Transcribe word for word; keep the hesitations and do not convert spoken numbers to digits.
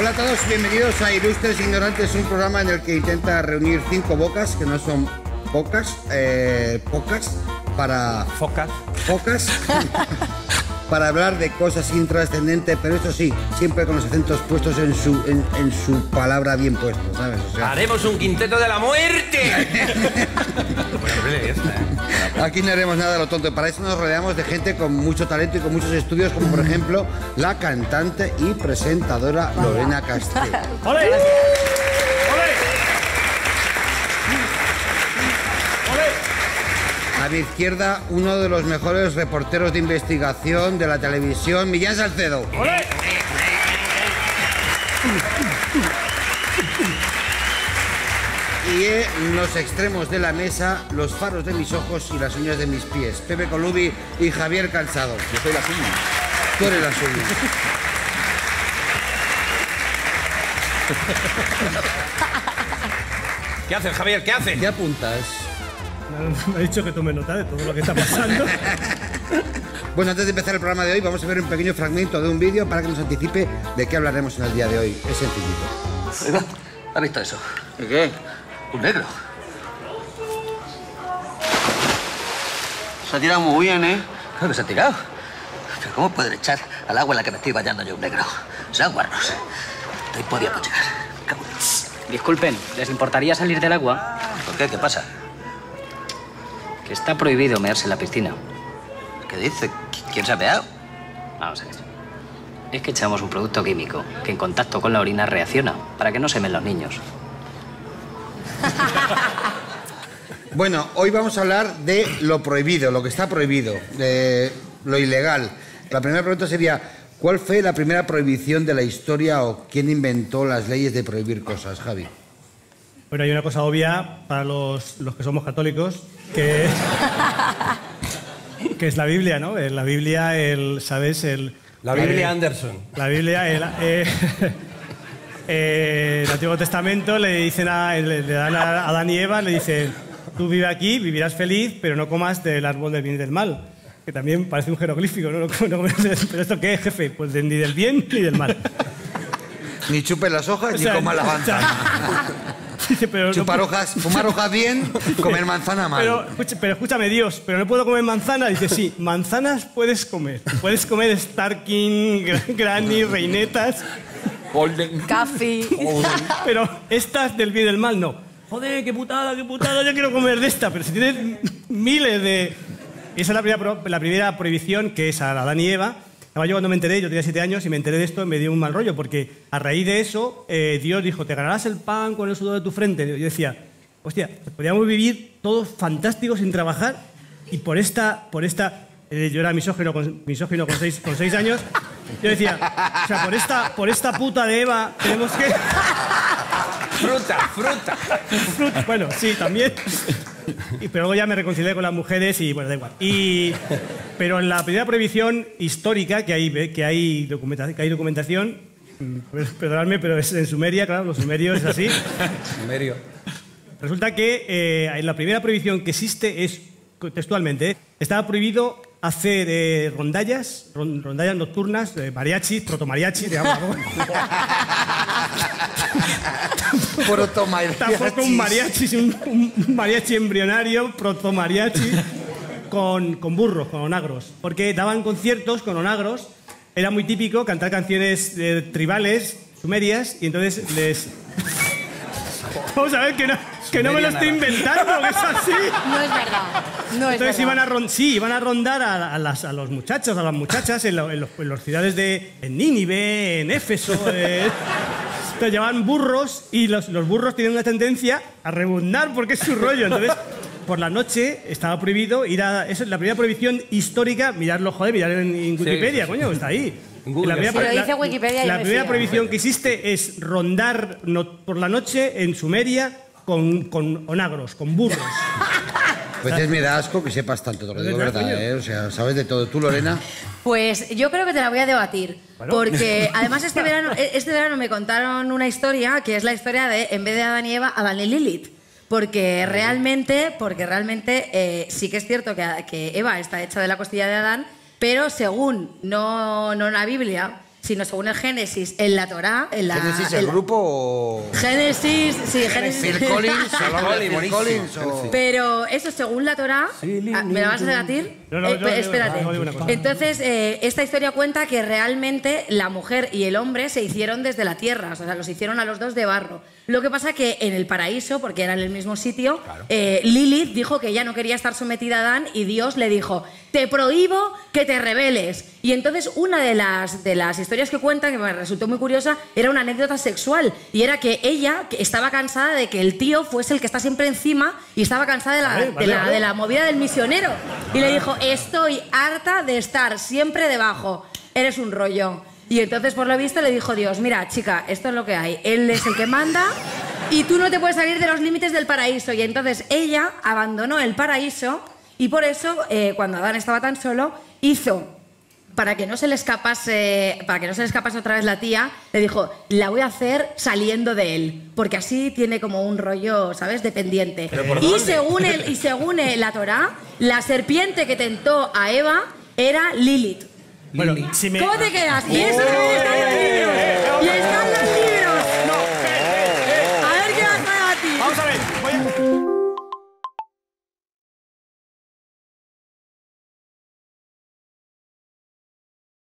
Hola a todos, bienvenidos a Ilustres Ignorantes, un programa en el que intenta reunir cinco bocas, que no son pocas, eh, pocas, para... Focas. Focas. Para hablar de cosas intrascendentes, pero eso sí, siempre con los acentos puestos en su, en, en su palabra bien puesto, ¿sabes? O sea, ¡haremos un quinteto de la muerte! Aquí no haremos nada de lo tonto, para eso nos rodeamos de gente con mucho talento y con muchos estudios, como por ejemplo la cantante y presentadora Lorena Castells. ¡Olé! ¡Olé! A mi izquierda, uno de los mejores reporteros de investigación de la televisión, Millán Salcedo. ¡Olé! Y en los extremos de la mesa, los faros de mis ojos y las uñas de mis pies, Pepe Colubi y Javier Calzado. Yo soy las uñas. Tú eres las uñas. ¿Qué haces, Javier? ¿Qué haces? ¿Qué apuntas? Me ha dicho que tome nota de todo lo que está pasando. Bueno, antes de empezar el programa de hoy, vamos a ver un pequeño fragmento de un vídeo para que nos anticipe de qué hablaremos en el día de hoy. Es sencillito. ¿Has visto eso? ¿De qué? Un negro. Se ha tirado muy bien, ¿eh? Claro que se ha tirado. Pero ¿cómo pueden echar al agua en la que me estoy bañando yo un negro? Sean guarros. Estoy podiendo llegar. Disculpen, ¿les importaría salir del agua? ¿Por qué? ¿Qué pasa? Que está prohibido mearse en la piscina. ¿Qué dice? ¿Quién se ha meado? Vamos a ver. Es que echamos un producto químico que en contacto con la orina reacciona para que no se meen los niños. Bueno, hoy vamos a hablar de lo prohibido, lo que está prohibido, de lo ilegal. La primera pregunta sería, ¿cuál fue la primera prohibición de la historia o quién inventó las leyes de prohibir cosas, Javi? Bueno, hay una cosa obvia para los, los que somos católicos, que es, que es la Biblia, ¿no? La Biblia, el, ¿sabes? El... La Biblia eh, Anderson. La Biblia, el, eh, eh, el Antiguo Testamento, le dicen a, le dan a Adán y Eva, le dicen, tú vive aquí, vivirás feliz, pero no comas del árbol del bien y del mal. Que también parece un jeroglífico, ¿no? ¿Pero esto qué es, jefe? Pues de, ni del bien ni del mal. Ni chupes las hojas, o sea, ni comas la manzana. O sea, chupar no, hojas, fumar hojas bien, comer manzana mal. Pero, pero escúchame, Dios, pero no puedo comer manzana. Dice, sí, manzanas puedes comer. Puedes comer Starking, Granny, Reinetas. Golden. Café. Pero estas del bien y del mal no. Joder, qué putada, qué putada, yo quiero comer de esta. Pero si tienes miles de... Esa es la primera, la primera prohibición, que es a Adán y Eva. Yo cuando me enteré, yo tenía siete años y me enteré de esto y me dio un mal rollo, porque a raíz de eso eh, Dios dijo, te ganarás el pan con el sudor de tu frente. Yo decía, hostia, podríamos vivir todos fantásticos sin trabajar y por esta... Por esta eh, yo era misógino con, misógino con, seis, con seis años. Yo decía, o sea, por esta, por esta puta de Eva tenemos que... Fruta, fruta. Fruta. Bueno, sí, también. Pero luego ya me reconcilié con las mujeres y bueno, da igual. Y, pero en la primera prohibición histórica que hay, que hay, documentación, que hay documentación, perdonadme, pero es en Sumeria, claro, los sumerios es así. Sumerio. Resulta que eh, la primera prohibición que existe es, textualmente, eh, estaba prohibido hacer eh, rondallas, rondallas nocturnas, eh, mariachis, protomariachis, digamos. Tampoco un mariachi, un, un mariachi embrionario, protomariachi, con, con burros, con onagros. Porque daban conciertos con onagros, era muy típico cantar canciones eh, tribales, sumerias, y entonces les... Vamos a ver, que no, que no me lo estoy inventando, que es así. No es verdad, no es entonces verdad. Iban a rond sí, iban a rondar a, a, las, a los muchachos, a las muchachas, en, lo, en, los, en las ciudades de en Nínive, en Éfeso... Eh, Entonces, llevaban burros y los, los burros tienen una tendencia a rebuznar porque es su rollo. Entonces, por la noche estaba prohibido ir a... Eso es la primera prohibición histórica. Miradlo, joder, miradlo en, en Wikipedia, sí, coño, está ahí. Google, la primera, sí, lo dice Wikipedia. La, la primera prohibición que existe es rondar no, por la noche en Sumeria con, con onagros, con burros. Pues es, me da asco que sepas tanto, te lo digo, verdad, ¿eh? O sea, sabes de todo. ¿Tú, Lorena? Pues yo creo que te la voy a debatir, bueno, porque además este verano, este verano me contaron una historia que es la historia de, en vez de Adán y Eva, Adán y Lilith. Porque realmente, porque realmente eh, sí que es cierto que, que Eva está hecha de la costilla de Adán, pero según no, no la Biblia... sino según el Génesis, en la Torá, en la... ¿Génesis el grupo? Génesis, sí, Génesis. Phil Collins, Phil Collins. Pero eso, según la Torá, ¿me la vas a debatir? Espérate. Entonces, esta historia cuenta que realmente la mujer y el hombre se hicieron desde la tierra, o sea, los hicieron a los dos de barro. Lo que pasa que en el paraíso, porque eran el mismo sitio, Lilith dijo que ella no quería estar sometida a Adán y Dios le dijo, te prohíbo que te rebeles. Y entonces una de las, de las historias que cuentan, que me resultó muy curiosa, era una anécdota sexual. Y era que ella estaba cansada de que el tío fuese el que está siempre encima y estaba cansada de la, vale, vale, de la, de la movida del misionero. Y le dijo, estoy harta de estar siempre debajo, eres un rollo. Y entonces, por lo visto, le dijo Dios, mira, chica, esto es lo que hay. Él es el que manda y tú no te puedes salir de los límites del paraíso. Y entonces ella abandonó el paraíso y por eso, eh, cuando Adán estaba tan solo, hizo, para que no se le escapase, para que no se le escapase otra vez la tía, le dijo, la voy a hacer saliendo de él, porque así tiene como un rollo, ¿sabes?, dependiente. Y según, el, y según la Torá, la serpiente que tentó a Eva era Lilith. Bueno, si me... ¿Cómo te quedas? Y eso oh, es eh, eh, eh, eh,